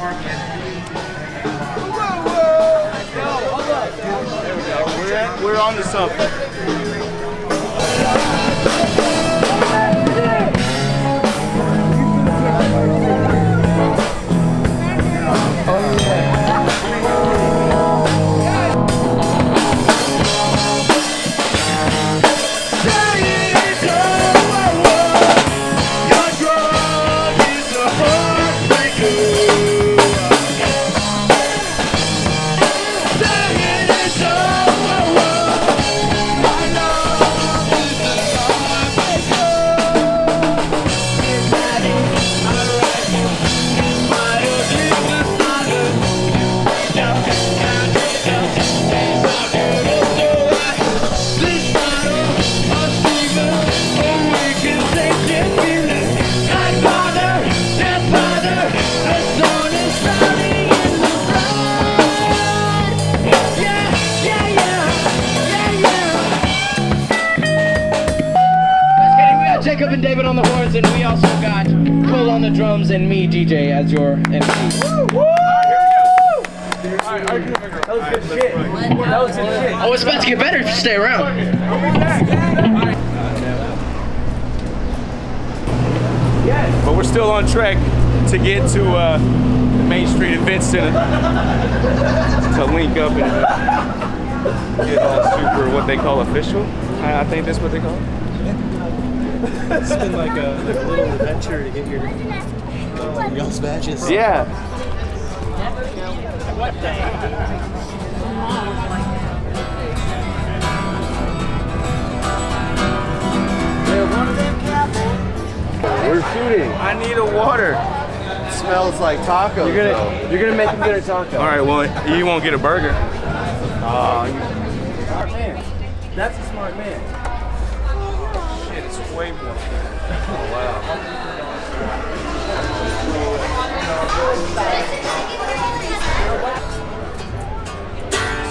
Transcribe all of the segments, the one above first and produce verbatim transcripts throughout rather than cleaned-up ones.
We're, we're on to something. Drums and me, D J, as your M C. Woo! Woo! Alright, here we go. That was good shit. That was good shit. Oh, it's about to get better if you stay around. Yes. But we're still on track to get to uh, the Main Street Event Center to link up and uh, get all super, what they call official. I, I think that's what they call it. It's been like a, like a little adventure to get your uh, y'all's badges. Yeah. What day? We're shooting. I need a water. It smells like tacos. You're gonna, though. You're gonna make them get a taco. All right. Well, you won't get a burger. Uh, smart man. That's a smart man. Way more. Oh, wow.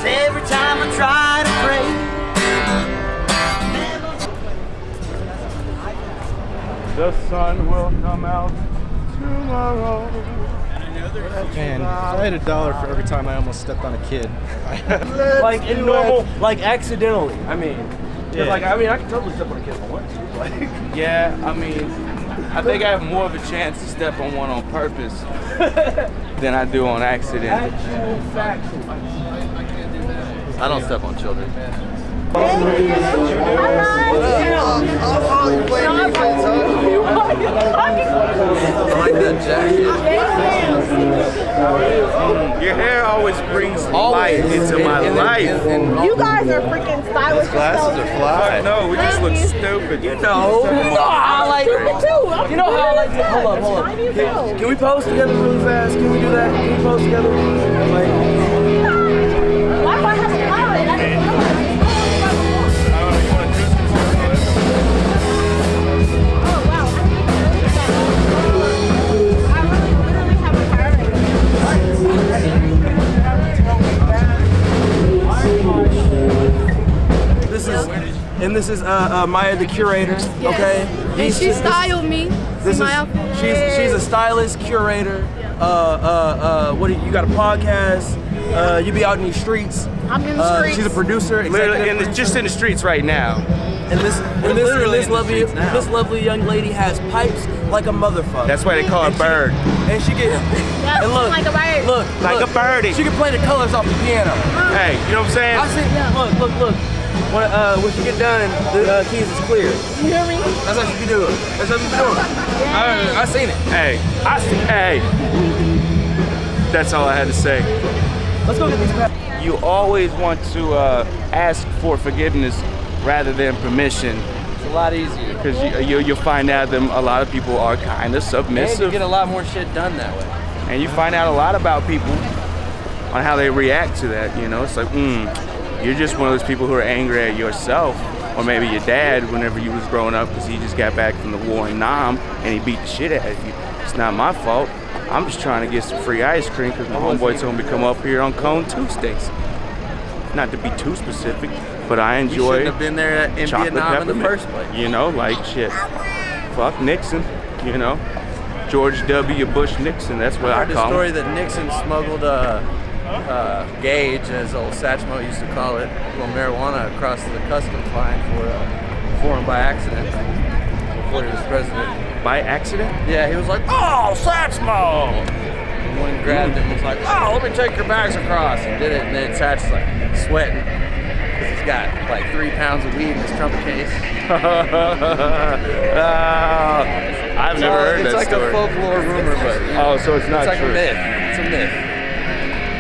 Every time I try to pray, the sun will come out tomorrow. Man, I had a dollar for every time I almost stepped on a kid. Like in normal, like accidentally. I mean. Yeah. Like, I mean, I can totally step on a kid if I want to. Like, yeah, I mean, I think I have more of a chance to step on one on purpose than I do on accident. Actual factual. I don't step on children. I like that jacket. Your hair always brings always. light into my and, and, life. And, and, and you guys are freaking stylish. Glasses are fly. No, we just look stupid. You know, you know how I like. Too. You know how I like. To, hold up, hold up. Can, can we pose together really fast? Can we do that? Can we pose together? Like, why do I have to follow it? I don't know. This is, and this is uh, uh, Maya the curator, okay? Yes. And she styled me. This is, she's, she's a stylist, curator. Uh, uh, uh, what do you, you got a podcast? Uh, you be out in the streets. I'm in the uh, streets. She's a producer. Literally, in the, just in the streets right now. And this, and this, and this, lovely, this lovely young lady has pipes like a motherfucker. That's why they call her Bird. And she gets, yeah, and look, like a bird. Look, like look, a birdie. She can play the colors off the piano. Hey, you know what I'm saying? I see, yeah. Look, look, look. When, uh, when she get done, the uh, keys is clear. You hear me? That's how she be doing. That's how she be doing. I, I seen it. Hey, I see. Hey, that's all I had to say. Let's go get these back. You always want to uh, ask for forgiveness rather than permission. It's a lot easier because you, you you'll find out that a lot of people are kind of submissive. And you get a lot more shit done that way. And you find out a lot about people on how they react to that. You know, it's like mm. You're just one of those people who are angry at yourself, or maybe your dad whenever you was growing up because he just got back from the war in Nam and he beat the shit out of you. It's not my fault. I'm just trying to get some free ice cream because my homeboy told me to come up here on Cone Tuesdays. Not to be too specific, but I enjoy chocolate peppermint. You shouldn't have been there in Vietnam in the first place. You know, like shit. Fuck Nixon, you know. George W. Bush Nixon. That's what I, I heard call the story him. That Nixon smuggled a uh, uh, gauge, as old Satchmo used to call it, well, marijuana across the customs line for uh, for him by accident before he was president. By accident? Yeah, he was like, "Oh, Satchmo!" And one grabbed him and was like, "Oh, let me take your bags across," and did it. And then Satch's like sweating, because he's got like three pounds of weed in his trumpet case. uh, I've never uh, heard that like story. It's like a folklore rumor, but you know, oh, so it's not it's true. It's like a myth. It's a myth.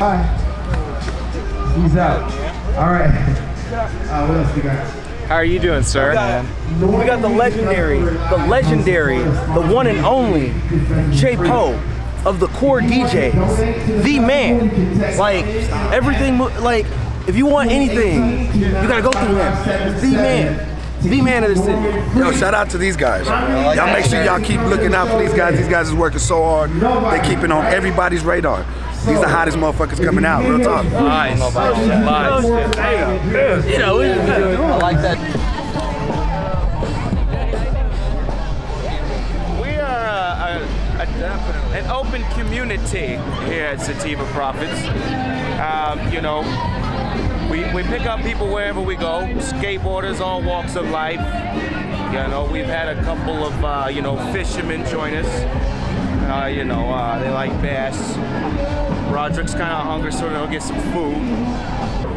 Hi. He's out. All right. Uh, what else you got? How are you doing, sir? We got, we got the legendary, the legendary, the one and only JPoe of the Core D Js, the man. Like everything, like. If you want anything, you gotta go through him. The man, the man of the city. Yo, shout out to these guys. Y'all make sure y'all keep looking out for these guys. These guys is working so hard. They keeping on everybody's radar. These the hottest motherfuckers coming out, real talk. Nice, nice. You know, I like that. An open community here at Sativa Prophets. Um, you know, we, we pick up people wherever we go, skateboarders, all walks of life. You know, we've had a couple of, uh, you know, fishermen join us. Uh, you know, uh, they like bass. Roderick's kind of hungry, so they'll get some food.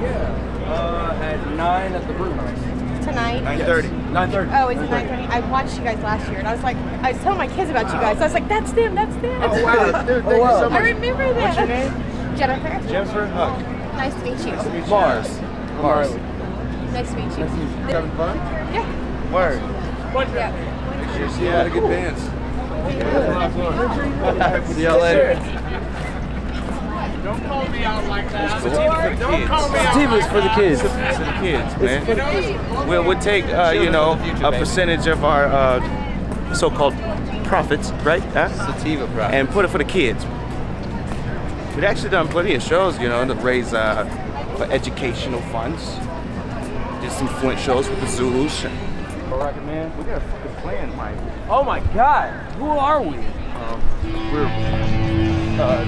Yeah, uh, at nine at the Brewhouse. Tonight? nine thirty. nine thirty. Oh, is it nine thirty? I watched you guys last year, and I was like, I was telling my kids about you guys. So I was like, that's them, that's them. Oh, wow. Dude, thank oh, wow. you so much. I remember that. What's your name? Jennifer. Jennifer Huck. Oh, nice to meet you. Nice to meet you. Mars. Mars. Nice to meet you. Nice to meet you. Having fun? Yeah. Word. Yeah. Make sure she had a good dance. See y'all later. Don't call me out like that. Sativa's for the kids. Sativa's for the kids, man. We'll, we'll take, uh, you know, a percentage of our uh, so-called profits, right? Huh? Sativa profits. And put it for the kids. We've actually done plenty of shows, you know, to raise uh, for educational funds. Did some Flint shows with the Zulus. Rocket Man, we got a fucking plan, Mike. Oh my God, who are we? Um, we're. Uh,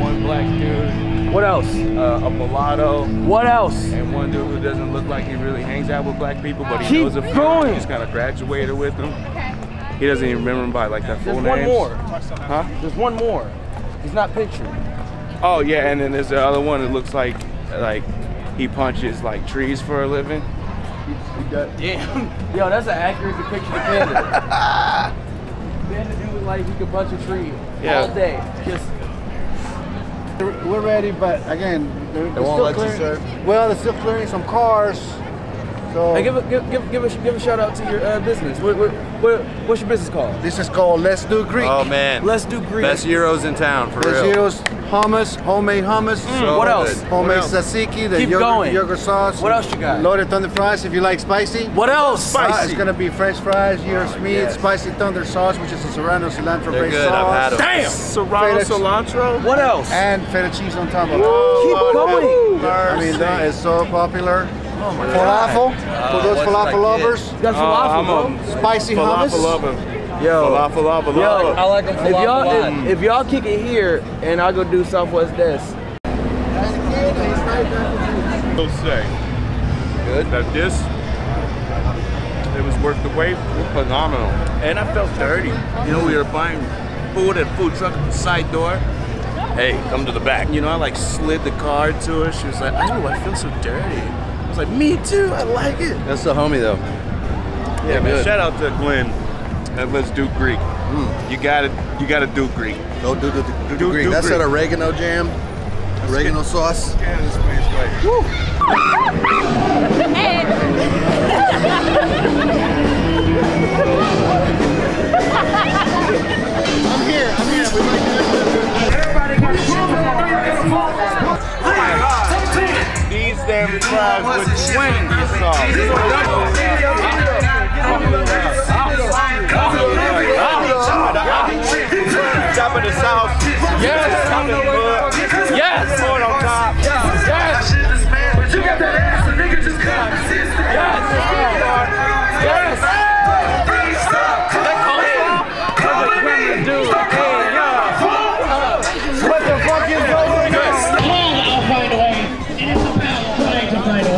One black dude. What else? Uh, a mulatto. What else? And one dude who doesn't look like he really hangs out with black people, but he Keep knows a few. Going. He just kind of graduated with them. Okay. He doesn't even remember him by like that full name. There's one names. more. Huh? There's one more. He's not pictured. Oh yeah, and then there's the other one that looks like like he punches like trees for a living. Damn. Yo, that's an accurate depiction of Bender. Bender dude like he could punch a tree yeah. all day. Just. We're ready, but again, they're, they won't still let you serve. Well, they're still clearing some cars. So hey, give a give give give a, give a shout out to your uh, business. What, what what what's your business called? This is called Let's Do Greek. Oh man, Let's Do Greek. Best gyros in town for Best real. Best gyros, hummus, homemade hummus. Mm, so what else? Homemade what else? Tzatziki, the Keep yogurt, going. yogurt sauce. What else you got? Loaded thunder fries if you like spicy. What else? Spicy. Uh, it's gonna be French fries, gyros oh, meat, yes. spicy thunder sauce, which is a serrano cilantro They're based good. sauce. I've had Damn. Serrano cilantro. What else? And feta cheese on top of it. Keep going. I mean, that is so popular. Oh my falafel, uh, for those falafel lovers. You got falafel, uh, Spicy falafel hummus. Lover. Yo. Falafel lover. Yo, I like them falafel. If y'all kick it here, and I'll go do Southwest Desk. I will say Good. that this, it was worth the wait, phenomenal. And I felt dirty. You know, we were buying food at food truck at the side door. Hey, come to the back. You know, I like slid the card to her. She was like, oh, I feel so dirty. I was like, me too, I like it. That's the homie though. Yeah, yeah man, good. Shout out to Glenn at Let's Do Greek. Mm. You gotta you gotta do Greek. Go do the do, do, do Greek. Do That's Greek. That oregano jam, That's oregano good. sauce. Yeah, this place right. Woo! I'm here, I'm here. We like this. Everybody got Damn fries with twenty sauce. Top of the South. Yes. Yes. Corn on top. Yes. You got that ass, the nigga just cut. Yes. Yes. That coleslaw. night all.